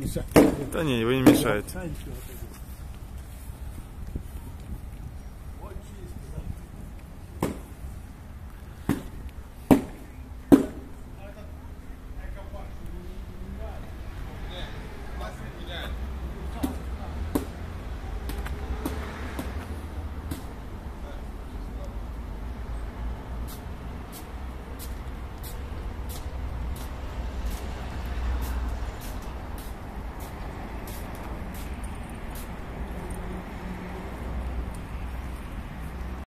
мешать. Да не, вы не мешаете.